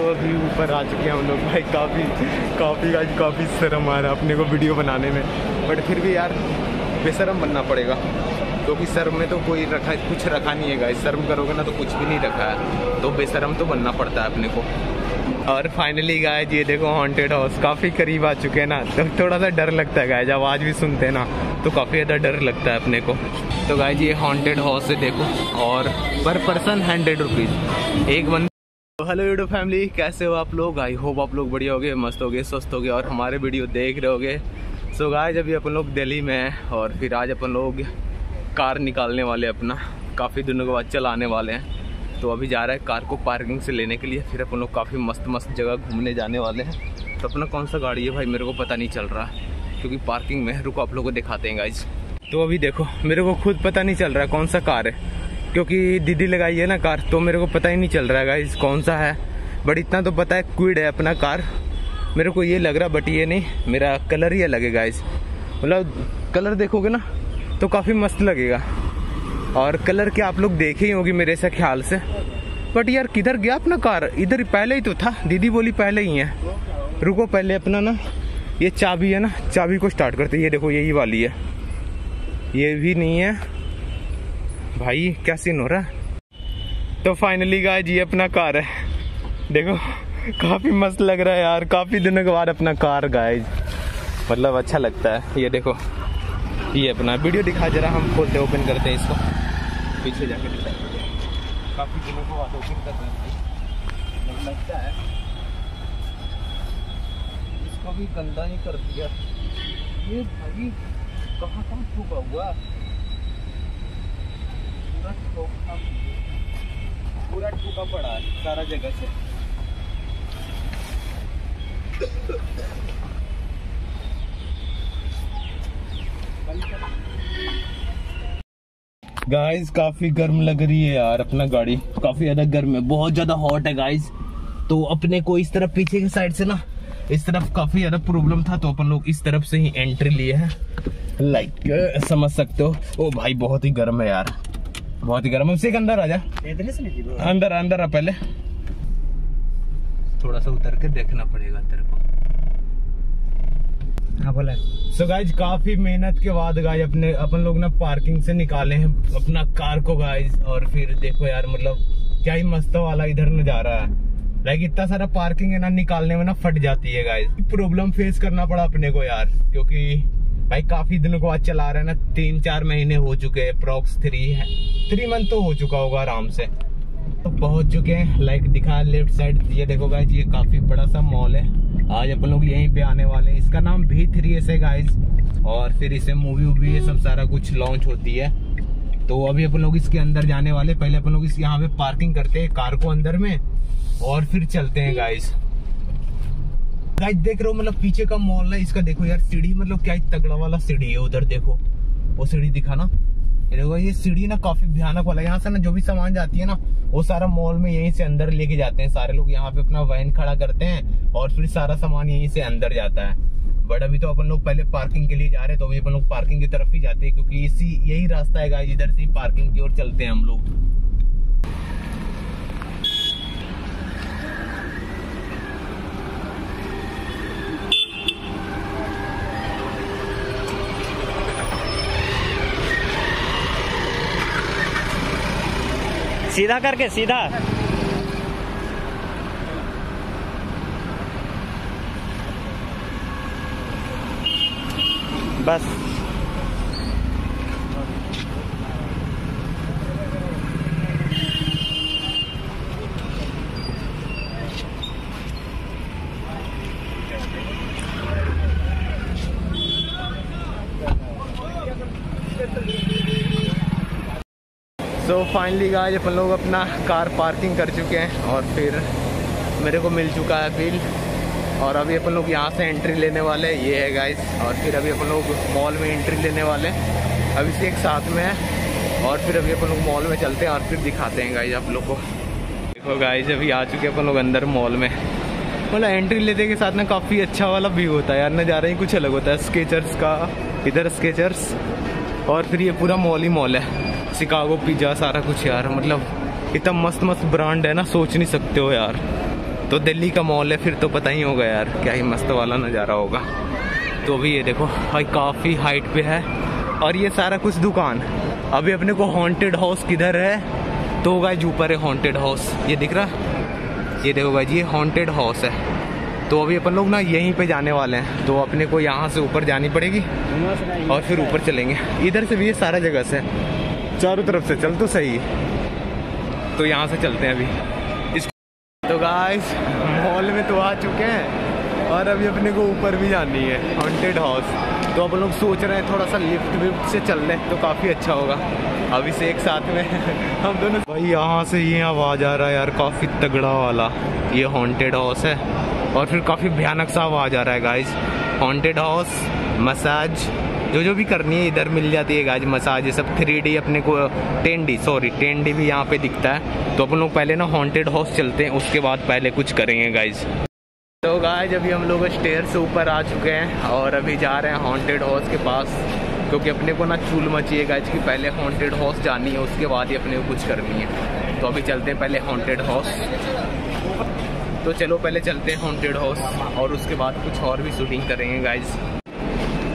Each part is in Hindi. तो अभी ऊपर आ चुके हैं हम लोग भाई। काफ़ी शर्म आ रहा है अपने को वीडियो बनाने में, बट फिर भी यार बेशर्म बनना पड़ेगा क्योंकि तो शर्म में तो कोई कुछ रखा नहीं है गाइस। शर्म करोगे ना तो कुछ भी नहीं रखा है, तो बेशर्म तो बनना पड़ता है अपने को। और फाइनली गाइस ये देखो हॉन्टेड हाउस काफ़ी करीब आ चुके हैं ना, तो थोड़ा सा डर लगता है गाइस। आवाज़ भी सुनते हैं ना तो काफ़ी ज़्यादा डर लगता है अपने को। तो गाइस ये हॉन्टेड हाउस है देखो, और पर पर्सन 100 रुपीज़ एक बंद। तो हेलो यूट्यूब फैमिली, कैसे हो आप लोग? आई होप आप लोग बढ़िया होगे, मस्त होगे, स्वस्थ होगे और हमारे वीडियो देख रहे होगे। सो गाइस अभी अपन लोग दिल्ली में हैं और फिर आज अपन लोग कार निकालने वाले हैं अपना, काफ़ी दिनों के बाद चलाने वाले हैं। तो अभी जा रहा है कार को पार्किंग से लेने के लिए, फिर अपन लोग काफ़ी मस्त जगह घूमने जाने वाले हैं। तो अपना कौन सा गाड़ी है भाई मेरे को पता नहीं चल रहा क्योंकि पार्किंग में है। रुको आप लोग को दिखाते हैं गाइस। तो अभी देखो मेरे को खुद पता नहीं चल रहा है कौन सा कार है क्योंकि दीदी लगाई है ना कार, तो मेरे को पता ही नहीं चल रहा है गाइस कौन सा है। बट इतना तो पता है क्विड है अपना कार, मेरे को ये लग रहा, बट ये नहीं, मेरा कलर ये लगेगा गाइस। मतलब कलर देखोगे ना तो काफ़ी मस्त लगेगा, और कलर के आप लोग देखे ही होगी मेरे से ख्याल से। बट यार किधर गया अपना कार? इधर पहले ही तो था, दीदी बोली पहले ही है। रुको पहले अपना ना ये चाबी है ना, चाबी को स्टार्ट करते। ये देखो यही वाली है, ये भी नहीं है भाई, क्या सीन हो रहा है। तो फाइनली गाइस ये अपना कार है देखो, काफ़ी मस्त लग रहा है यार। काफ़ी दिनों के बाद अपना कार गाइस, मतलब अच्छा लगता है। ये देखो ये अपना वीडियो दिखा जरा, हम खोलते ओपन करते हैं इसको, पीछे जाके काफ़ी दिनों के बाद ओपन करते हैं, लगता है इसको भी गंदा ही कर दिया। ये भाई कहाँ छुपा हुआ पूरा ठोका पड़ा है सारा जगह से। गाइस काफी गर्म लग रही है यार अपना गाड़ी, काफी ज्यादा गर्म है, बहुत ज्यादा हॉट है गाइस। तो अपने को इस तरफ पीछे की साइड से ना इस तरफ काफी ज्यादा प्रॉब्लम था, तो अपन लोग इस तरफ से ही एंट्री लिए है, लाइक समझ सकते हो। ओ भाई बहुत ही गर्म है यार, बहुत ही गर्म। उसी के अंदर आजा, अंदर अंदर आ, पहले थोड़ा सा उतर के देखना पड़ेगा तेरे को। हाँ बोला। सो गाइज काफी मेहनत के बाद गाइज अपने अपन लोग ना पार्किंग से निकाले हैं अपना कार को गाइज, और फिर देखो यार मतलब क्या ही मस्त वाला इधर न जा रहा है। लाइक इतना सारा पार्किंग है ना, निकालने में ना फट जाती है गाइज। प्रॉब्लम फेस करना पड़ा अपने को यार क्योंकि भाई काफी दिनों के बाद चला रहे हैं ना, 3-4 महीने हो चुके हैं, अप्रॉक्स 3 मंथ तो हो चुका होगा आराम से। तो पहुंच चुके हैं, लाइक दिखा लेफ्ट साइड। ये देखो गाइज ये काफी बड़ा सा मॉल है, आज अपन लोग यहीं पे आने वाले हैं। इसका नाम V3S है गाइज, और फिर इसे मूवी ये सब सारा कुछ लॉन्च होती है। तो अभी अपन लोग इसके अंदर जाने वाले, पहले अपन लोग इस यहाँ पे पार्किंग करते है कार को अंदर में और फिर चलते हैं गाइज। गाइस देख रहे हो मतलब पीछे का मॉल है इसका, देखो यार सीढ़ी मतलब क्या तगड़ा वाला सीढ़ी है। उधर देखो वो सीढ़ी दिखाना, ये सीढ़ी ना काफी भयानक वाला। यहाँ से ना जो भी सामान जाती है ना वो सारा मॉल में यहीं से अंदर लेके जाते हैं सारे लोग। यहाँ पे अपना वैन खड़ा करते हैं और फिर सारा सामान यहीं से अंदर जाता है। बट अभी तो अपन लोग पहले पार्किंग के लिए जा रहे हैं, तो अभी अपन लोग पार्किंग की तरफ ही जाते हैं क्योंकि इसी यही रास्ता है गाइस, इधर से पार्किंग की ओर चलते हैं हम लोग। सीधा करके सीधा। बस तो फाइनली गाइस अपन लोग अपना कार पार्किंग कर चुके हैं और फिर मेरे को मिल चुका है बिल, और अभी अपन लोग यहाँ से एंट्री लेने वाले हैं। ये है गाइस, और फिर अभी अपन लोग मॉल में एंट्री लेने वाले हैं, अभी से एक साथ में है। और फिर अभी अपन लोग मॉल में चलते हैं और फिर दिखाते हैं गाइस आप लोग को। देखो गाइस अभी आ चुके हैं अपन लोग अंदर मॉल में। मतलब एंट्री लेते के साथ ना काफ़ी अच्छा वाला व्यू होता है यार, नज़ारा ही कुछ अलग होता है। स्केचर्स का इधर स्केचर्स, और फिर ये पूरा मॉल ही मॉल है, शिकागो पिज्जा सारा कुछ यार। मतलब इतना मस्त ब्रांड है ना, सोच नहीं सकते हो यार। तो दिल्ली का मॉल है फिर तो पता ही होगा यार, क्या ही मस्त वाला नज़ारा होगा। तो अभी ये देखो भाई काफ़ी हाइट पे है और ये सारा कुछ दुकान। अभी अपने को हॉन्टेड हाउस किधर है, तो गाइस ऊपर है हॉन्टेड हाउस, ये दिख रहा, ये देखो गाइस ये हॉन्टेड हाउस है। तो अभी अपन लोग ना यहीं पे जाने वाले हैं, तो अपने को यहाँ से ऊपर जानी पड़ेगी और फिर ऊपर चलेंगे। इधर से भी ये सारा जगह से चारों तरफ से चल तो सही, तो यहाँ से चलते हैं अभी इसको। तो गाइस मॉल में तो आ चुके हैं और अभी अपने को ऊपर भी जानी है हॉन्टेड हाउस। तो अपन लोग सोच रहे हैं थोड़ा सा लिफ्ट विफ्ट से चल रहे हैं तो काफ़ी अच्छा होगा। अभी से एक साथ में हम दोनों भाई यहाँ से ये आवाज़ आ रहा है यार काफ़ी तगड़ा वाला, ये हॉन्टेड हाउस है और फिर काफ़ी भयानक सा आवाज़ आ रहा है गाइज। हॉन्टेड हाउस मसाज जो जो भी करनी है इधर मिल जाती है गाइज, मसाज ये सब 3D अपने को 10D सॉरी 10D भी यहाँ पे दिखता है। तो अपन लोग पहले ना हॉन्टेड हाउस चलते हैं, उसके बाद पहले कुछ करेंगे गाइज। तो गाइज अभी हम लोग स्टेयर से ऊपर आ चुके हैं और अभी जा रहे हैं हॉन्टेड हाउस के पास, क्योंकि अपने को ना चूल मची है गाइज कि पहले हॉन्टेड हाउस जानी है उसके बाद ही अपने को कुछ करनी है। तो अभी चलते हैं पहले हॉन्टेड हाउस। तो चलो पहले चलते हैं हॉन्टेड हाउस और उसके बाद कुछ और भी शूटिंग करेंगे गाइज।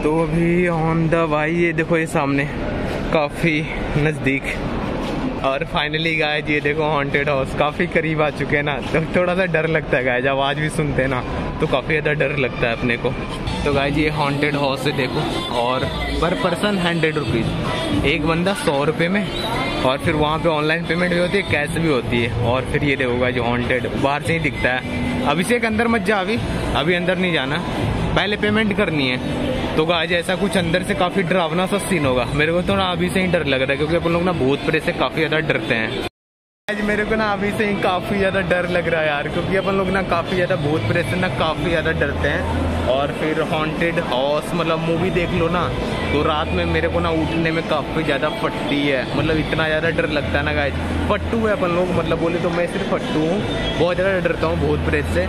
तो अभी ऑन द भाई ये देखो ये सामने काफ़ी नज़दीक, और फाइनली गाइज ये देखो हॉन्टेड हाउस काफ़ी करीब आ चुके हैं ना, तो थोड़ा सा डर लगता है गाइज, आवाज़ भी सुनते हैं ना तो काफ़ी ज़्यादा डर लगता है अपने को। तो गाइज ये हॉन्टेड हाउस है देखो, और पर पर्सन 100 रुपीज़, एक बंदा 100 रुपये में, और फिर वहाँ पे ऑनलाइन पेमेंट भी होती है कैश भी होती है। और फिर ये देखोगा जो हॉन्टेड बाहर से ही दिखता है। अभी से एक अंदर मत जा, अभी अंदर नहीं जाना, पहले पेमेंट करनी है। तो गाइस ऐसा कुछ अंदर से काफ़ी डरावना सा सीन होगा, मेरे को तो ना अभी से ही डर लग रहा है क्योंकि अपन लोग ना भूत प्रेत से काफ़ी ज़्यादा डरते हैं। आज मेरे को ना अभी से ही काफ़ी ज़्यादा डर लग रहा है यार, क्योंकि अपन लोग ना काफ़ी ज़्यादा भूत प्रेत से ना काफ़ी ज़्यादा डरते हैं। और फिर हॉन्टेड हाउस मतलब मूवी देख लो ना, तो रात में मेरे को ना उठने में काफ़ी ज़्यादा फटती है, मतलब इतना ज़्यादा डर लगता है ना गाइज। फट्टू है अपन लोग, मतलब बोले तो मैं सिर्फ फट्टू हूँ, बहुत ज़्यादा डरता हूँ भूत प्रेत से।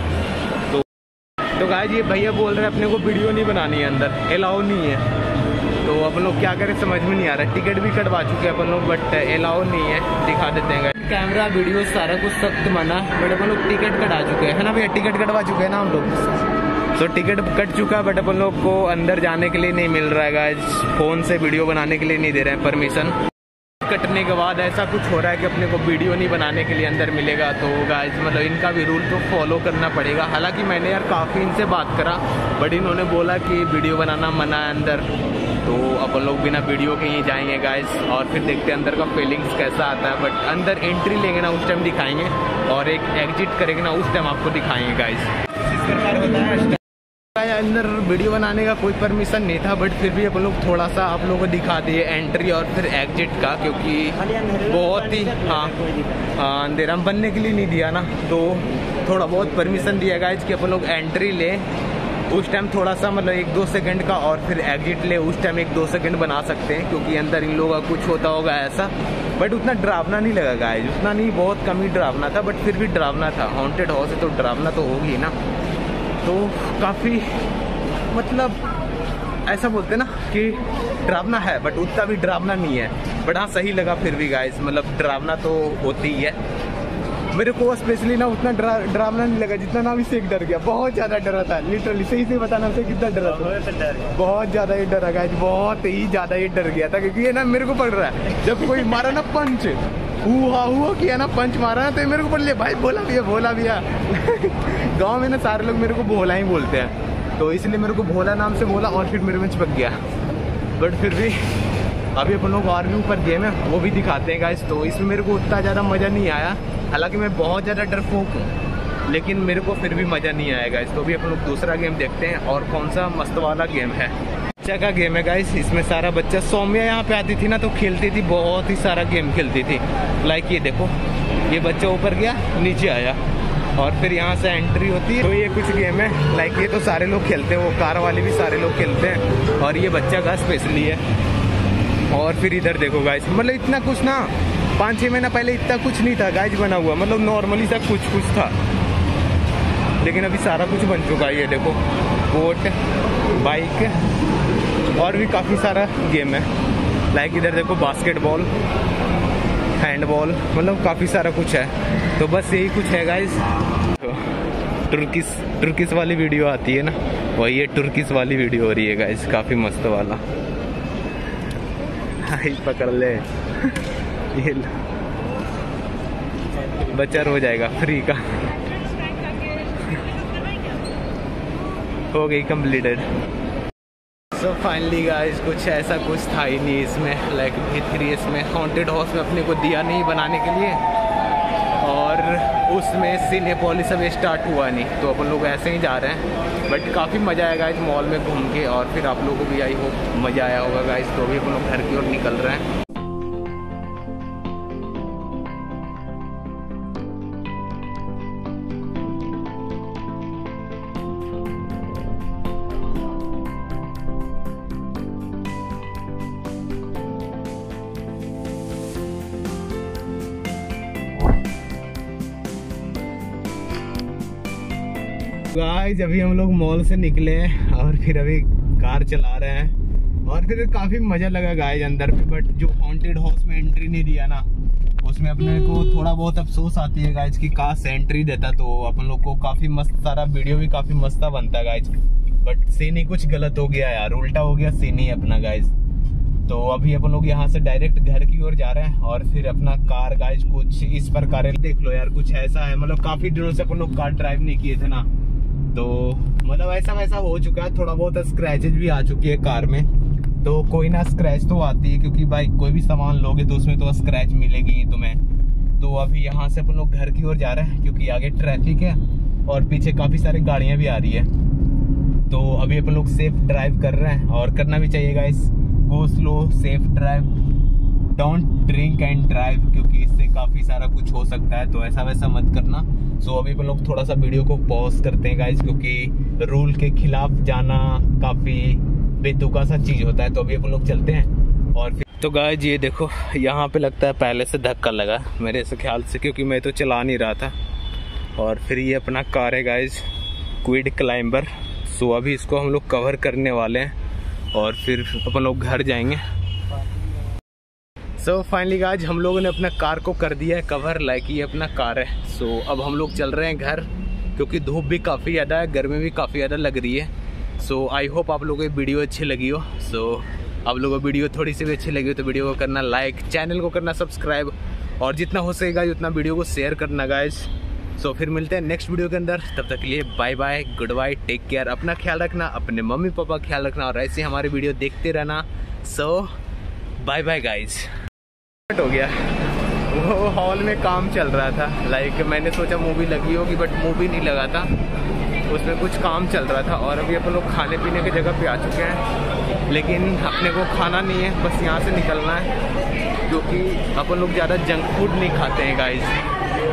तो गाइज ये भैया बोल रहे हैं अपने को वीडियो नहीं बनानी है, अंदर अलाउ नहीं है। तो अपन लोग क्या करें समझ में नहीं आ रहा, टिकट भी कटवा चुके हैं अपन लोग बट अलाउ नहीं है, दिखा देते हैं गाइज। कैमरा वीडियो सारा कुछ सख्त मना, बट अपन लोग टिकट कटा चुके हैं, है ना भैया, टिकट कटवा चुके हैं ना हम लोग। तो टिकट कट चुका है बट अपन लोग को अंदर जाने के लिए नहीं मिल रहा है गाइज, फ़ोन से वीडियो बनाने के लिए नहीं दे रहे हैं परमिशन। कटने के बाद ऐसा कुछ हो रहा है कि अपने को वीडियो नहीं बनाने के लिए अंदर मिलेगा। तो गाइज मतलब इनका भी रूल तो फॉलो करना पड़ेगा। हालांकि मैंने यार काफ़ी इनसे बात करा बट इन्होंने बोला कि वीडियो बनाना मना है अंदर, तो अपन लोग बिना वीडियो के ही जाएंगे गाइज। और फिर देखते हैं अंदर का फीलिंग्स कैसा आता है, बट अंदर एंट्री लेंगे ना उस टाइम दिखाएंगे, और एक एग्जिट करेंगे ना उस टाइम आपको दिखाएंगे गाइज। अंदर वीडियो बनाने का कोई परमिशन नहीं था बट फिर भी अपन लोग थोड़ा सा आप लोगों को दिखा दिए एंट्री और फिर एग्जिट का, क्योंकि बहुत ही हाँ अंधेरा बनने के लिए नहीं दिया ना, तो थोड़ा बहुत परमिशन दिया गाइज कि अपन लोग एंट्री ले उस टाइम थोड़ा सा मतलब 1-2 सेकंड का, और फिर एग्जिट ले उस टाइम 1-2 सेकंड बना सकते हैं, क्योंकि अंदर इन लोगों का कुछ होता होगा ऐसा। बट उतना डरावना नहीं लगा गाइज, उतना नहीं, बहुत कम ही डरावना था बट फिर भी डरावना था। हॉन्टेड हाउस है तो डरावना तो होगी ना। तो काफ़ी मतलब ऐसा बोलते ना कि डरावना है बट उतना भी डरावना नहीं है, बट हाँ सही लगा फिर भी गाइस, मतलब डरावना तो होती ही है। मेरे को स्पेशली ना उतना डरावना नहीं लगा जितना ना अभिषेक डर गया, बहुत ज़्यादा डरा था लिटरली, सही से बताना उसे कितना डरा था, बहुत ज़्यादा ही डरा गाइस, बहुत ही ज़्यादा ही डर गया था। क्योंकि ये ना मेरे को पड़ रहा है जब कोई मारा ना पंच हुआ किया ना, पंच मारा ना, तो मेरे को पड़ लिया भाई, भोला भैया गांव में ना सारे लोग मेरे को भोला ही बोलते हैं, तो इसलिए मेरे को भोला नाम से बोला और फिर मेरे में चिपक गया। बट फिर भी अभी अपन लोग और भी ऊपर गेम है वो भी दिखाते हैं गाइस। तो इसमें मेरे को उतना ज़्यादा मज़ा नहीं आया, हालांकि मैं बहुत ज़्यादा डरपोक हूँ लेकिन मेरे को फिर भी मज़ा नहीं आया गाइस। तो अभी अपन लोग दूसरा गेम देखते हैं, और कौन सा मस्त वाला गेम है, बच्चा का गेम है गाइस। इसमें सारा बच्चा, सौम्या यहाँ पे आती थी ना तो खेलती थी, बहुत ही सारा गेम खेलती थी। लाइक ये देखो ये बच्चा ऊपर गया नीचे आया और फिर यहाँ से एंट्री होती है। तो ये कुछ गेम है लाइक ये तो सारे लोग खेलते हैं, वो कार वाले भी सारे लोग खेलते हैं, और ये बच्चा का स्पेशली है। और फिर इधर देखो गाइस, मतलब इतना कुछ ना 5-6 महीना पहले इतना कुछ नहीं था गाइस बना हुआ, मतलब नॉर्मली सा कुछ था, लेकिन अभी सारा कुछ बन चुका है। ये देखो बोट, बाइक और भी काफ़ी सारा गेम है। लाइक इधर देखो बास्केटबॉल, हैंडबॉल, मतलब काफ़ी सारा कुछ है। तो बस यही कुछ है गाइस। टर्किश वाली वीडियो आती है ना, वही ये टर्किश वाली वीडियो हो रही है गाइस, काफ़ी मस्त वाला। हाई पकड़ ले ये बचर हो जाएगा फ्री का। हो गई कंप्लीटेड। सो फाइनली गाइस कुछ ऐसा कुछ था ही नहीं इसमें, लाइक V3 इसमें हॉन्टेड हाउस में अपने को दिया नहीं बनाने के लिए, और उसमें सिनेपोलिस अभी स्टार्ट हुआ नहीं, तो अपन लोग ऐसे ही जा रहे हैं। बट काफ़ी मज़ा आएगा इस मॉल में घूम के, और फिर आप लोगों को भी आई होप मज़ा आया होगा गाइस। तो अभी अपन लोग घर की ओर निकल रहे हैं। गाइस अभी हम लोग मॉल से निकले हैं और फिर अभी कार चला रहे हैं, और फिर काफ़ी मज़ा लगा गाइस अंदर में। बट जो हॉन्टेड हाउस में एंट्री नहीं दिया ना, उसमें अपने को थोड़ा बहुत अफसोस आती है गाइस कि काश एंट्री देता तो अपन लोग को काफ़ी मस्त सारा वीडियो भी काफ़ी मस्ता बनता गाइस। बट सीन ही कुछ गलत हो गया यार, उल्टा हो गया सीन ही अपना गाइस। तो अभी अपन लोग यहाँ से डायरेक्ट घर की ओर जा रहे हैं, और फिर अपना कार गाइस कुछ इस पर कार देख लो यार, कुछ ऐसा है, मतलब काफ़ी दिनों से अपन लोग कार ड्राइव नहीं किए थे ना, तो मतलब ऐसा वैसा हो चुका है, थोड़ा बहुत स्क्रैचेज भी आ चुकी है कार में। तो कोई ना, स्क्रैच तो आती है क्योंकि भाई कोई भी सामान लोगे तो उसमें तो स्क्रैच मिलेगी तुम्हें। तो अभी यहाँ से अपन लोग घर की ओर जा रहे हैं क्योंकि आगे ट्रैफिक है और पीछे काफ़ी सारी गाड़ियाँ भी आ रही है। तो अभी अपन लोग सेफ ड्राइव कर रहे हैं, और करना भी चाहिए guys. Go slow, safe drive, don't drink and drive, क्योंकि इससे काफ़ी सारा कुछ हो सकता है, तो ऐसा वैसा मत करना। सो अभी अपन लोग थोड़ा सा वीडियो को पॉज करते हैं गाइज, क्योंकि रूल के खिलाफ जाना काफ़ी बेतुका सा चीज़ होता है। तो अभी अपन लोग चलते हैं। और फिर तो गाइज ये देखो, यहाँ पे लगता है पहले से धक्का लगा मेरे से ख्याल से, क्योंकि मैं तो चला नहीं रहा था। और फिर ये अपना कार है गाइज, क्विड क्लाइंबर। सो अभी इसको हम लोग कवर करने वाले हैं और फिर अपन लोग घर जाएंगे। सो फाइनली गाइज हम लोगों ने अपना कार को कर दिया है कवर, लाइक ये अपना कार है। सो अब हम लोग चल रहे हैं घर, क्योंकि धूप भी काफ़ी ज़्यादा है, गर्मी भी काफ़ी ज़्यादा लग रही है। सो आई होप आप लोगों को वीडियो अच्छी लगी हो। सो आप लोगों को वीडियो थोड़ी सी भी अच्छी लगी हो तो वीडियो को करना लाइक, चैनल को करना सब्सक्राइब, और जितना हो सकेगा उतना वीडियो को शेयर करना गाइज। सो फिर मिलते हैं नेक्स्ट वीडियो के अंदर, तब तक के लिए bye bye, goodbye, take care, अपना ख्याल रखना, अपने मम्मी पापा का ख्याल रखना, और ऐसे हमारे वीडियो देखते रहना। So bye bye guys. हो गया वो हॉल में काम चल रहा था, लाइक मैंने सोचा मूवी लगी होगी, बट मूवी नहीं लगा था, उसमें कुछ काम चल रहा था। और अभी अपन लोग खाने पीने की जगह पे आ चुके हैं, लेकिन अपने को खाना नहीं है, बस यहाँ से निकलना है, क्योंकि अपन लोग ज़्यादा जंक फूड नहीं खाते हैं गाइस।